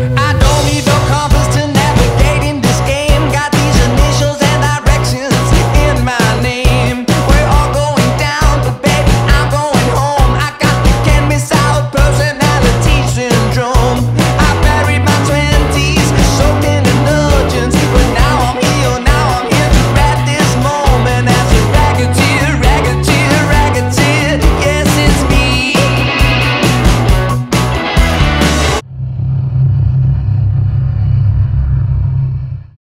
I don't